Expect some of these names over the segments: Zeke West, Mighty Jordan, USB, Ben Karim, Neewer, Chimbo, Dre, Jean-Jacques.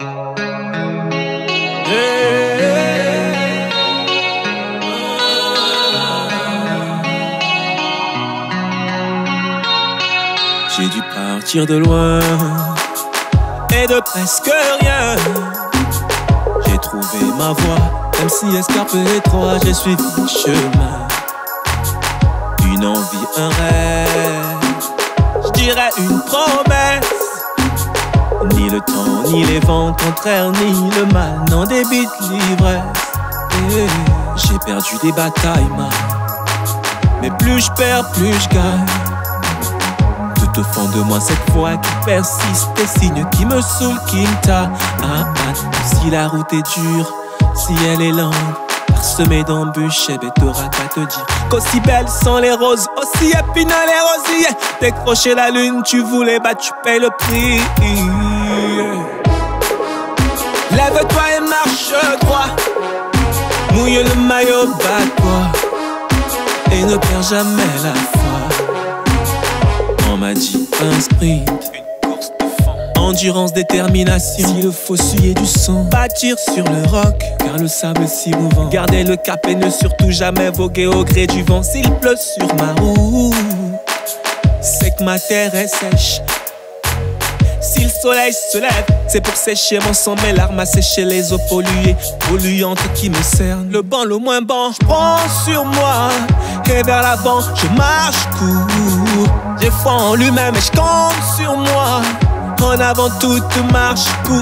J'ai dû partir de loin et de presque rien. J'ai trouvé ma voie, même si escarpé étroit, j'ai suivi le chemin. Une envie, un rêve, je dirais une promesse. Ni le temps, ni les vents contraires, ni le mal n'en débite l'ivresse. J'ai perdu des batailles, mais plus je perds, plus je gagne. Au fond de moi cette foi qui persiste, des signes qui me saoulent, qui me tâtent. Si la route est dure, si elle est longue, parsemée d'embûches, et t'auras qu'à te dire qu'aussi belles sont les roses, aussi épinales et rosillées. Décrocher la lune, tu voulais, bah tu payes le prix. Lève-toi et marche droit, mouille le maillot, bats-toi et ne perds jamais la foi. On m'a dit un sprint, une course de fond, endurance, détermination. S'il le faut, suer du sang, bâtir sur le roc, car le sable est si mouvant. Gardez le cap et ne surtout jamais voguer au gré du vent. S'il pleut sur ma route, c'est que ma terre est sèche. Si le soleil se lève, c'est pour sécher mon sang, mes larmes, à sécher les eaux polluées, polluantes qui me cernent. Le banc, le moins banc, je prends sur moi et vers l'avant je marche court. J'ai foi en lui-même et je compte sur moi. En avant toute marche court.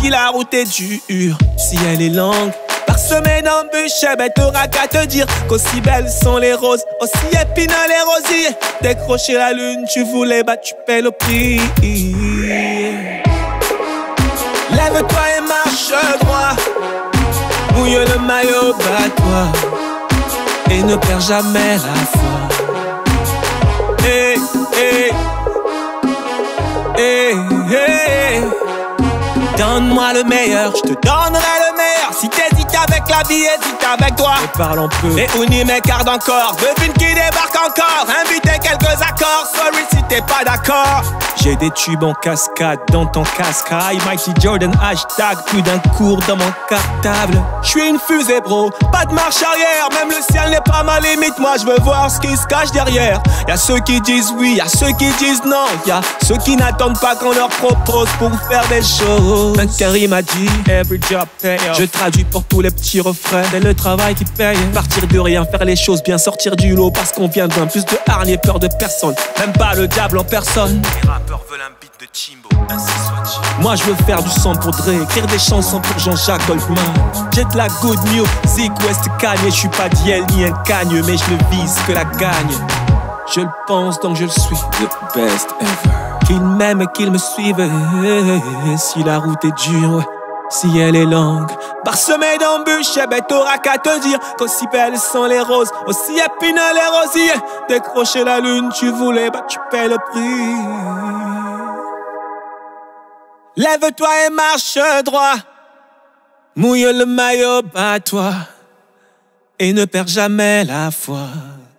Si la route est dure, si elle est longue, parsemée d'embûches, eh ben t'auras qu'à te dire qu'aussi belles sont les roses, aussi épinales et rosillées. Décrocher la lune, tu voulais, bah tu paies le prix. Lève-toi et marche droit, mouille le maillot, bats-toi et ne perds jamais la foi. Hey, hey, hey, hey. Donne-moi le meilleur, je te donnerai le meilleur. Si t'hésites avec la vie, hésite avec toi. Et parlons peu, et on y m'écarte encore. Devine qui débarque encore, invitez quelques accords. Sorry si t'es pas d'accord. J'ai des tubes en cascade dans ton casque. Hi, Mighty Jordan, hashtag, plus d'un cours dans mon cartable. J'suis une fusée bro, pas de marche arrière. Même le ciel n'est pas ma limite, moi je veux voir ce qui se cache derrière. Y'a ceux qui disent oui, y'a ceux qui disent non, y'a ceux qui n'attendent pas qu'on leur propose pour faire des choses. Ben Karim a dit every job pay off. Je traduis pour tous les petits refrains. C'est le travail qui paye. Partir de rien, faire les choses bien, sortir du lot parce qu'on vient de loin. Plus de hargne et peur de personne, même pas le diable en personne. Les rappeurs veulent un beat de Chimbo, ainsi soit-il. Moi je veux faire du son pour Dre, écrire des chansons pour Jean-Jacques. J'ai de la good news, Zeke West cagne. Je suis pas d'Yel ni un cagne, mais je ne vise que la gagne. Je le pense donc je le suis, the best ever. Qu'ils m'aiment et qu'ils me suivent. Si la route est dure, si elle est longue, parsemée d'embûches, eh ben t'auras qu'à te dire qu'aussi belles sont les roses, aussi épinales les rosillées. Décrocher la lune, tu voulais, bah tu paies le prix. Lève-toi et marche droit, mouille le maillot, bats-toi et ne perds jamais la foi.